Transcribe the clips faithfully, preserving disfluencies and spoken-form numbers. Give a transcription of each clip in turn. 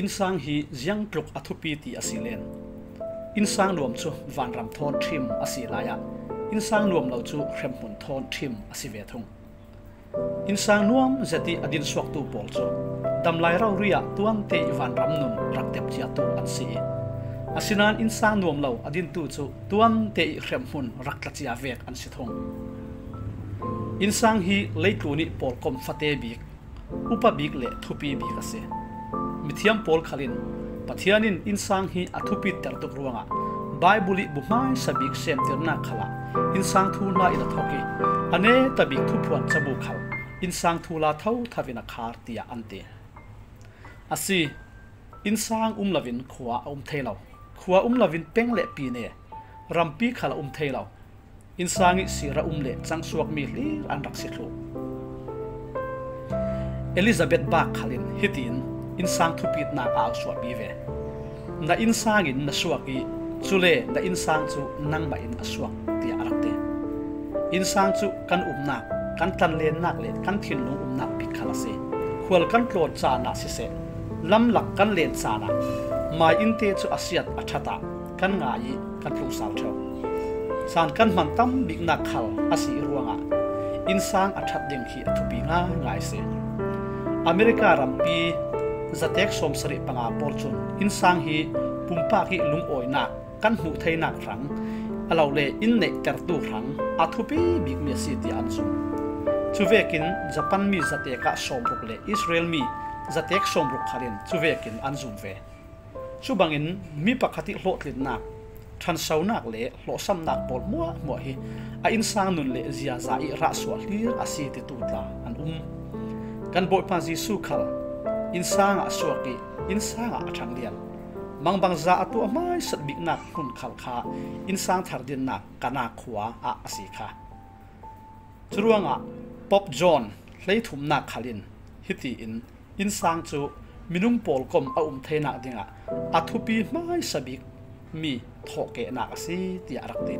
insang hi ziang tlok athupi ti asilen insang lom chu van ram thon thim asilaya insang lom lo chu khrem mun thon thim asive thung insang nuam zati adin swak tu pol chu dam lai rau ria tuam te van ram num raktep chia tu an si asinan insang nuam lo adin tu chu tuam te khrem mun rakla chia vek an si thung insang hi leituni pol kom fate bik upa bik le thupi bik ase mithiam Paul Kalin Pathianin insang hi athupit tertuk ruanga Bible buhmai sabik sem terna khala insang thuna ila thoki ane tabik thuphuan chabu khal insang thula thau thavina khar tia ante asi insang umlavin khua um thelo khua umlavin pengle pine rampi khala um thelo insangi sira umle changsuak mi hlir an raksithlu Elizabeth Buck Kalin hitin insang thupit na ka suak biwe na insang in na suaki chule na insang chu nang ba in asuak ti arakte insang chu kan umna kan tan len nak le kan thin lu umna pikhalase khwal kan tlot cha na si se lam lak kan len cha na ma in te chu asiat athata kan nga yi kan lu saw tho san kan man tam big nak khal asi ruanga insang athat ding khi athupi nga ngai se America rampi zatek som sari panga porchun insang hi pumpa ki lung oina kan hu theina rang alaule inne tertu rang athupi big message ti ansu chuvekin Japan mi zateka somrukle Israel mi zatek somruk kharin chuvekin anzumve chubangin mi pakhati hlotlin nak thansaonak le hlosamnak pol mua mua hi a insang nun le zia za i raswa hlir asi ti tutla an um kan boi pa jisu khal insang asuaki insang athanglian mangbangza atu amai satbiknak hun khalkha insang thardinna kana khua a asikha churuanga pop john leithumna khalin hiti in insang chu minung polkom a um theina dinga athupi mai sabik mi thoke na asi ti arakte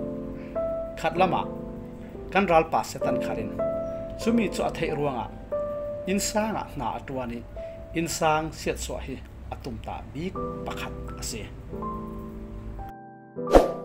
khatlama kanral pa setan kharin sumi chu athei ruanga insang na atwani insang siat suahi atumta big pakhat ase.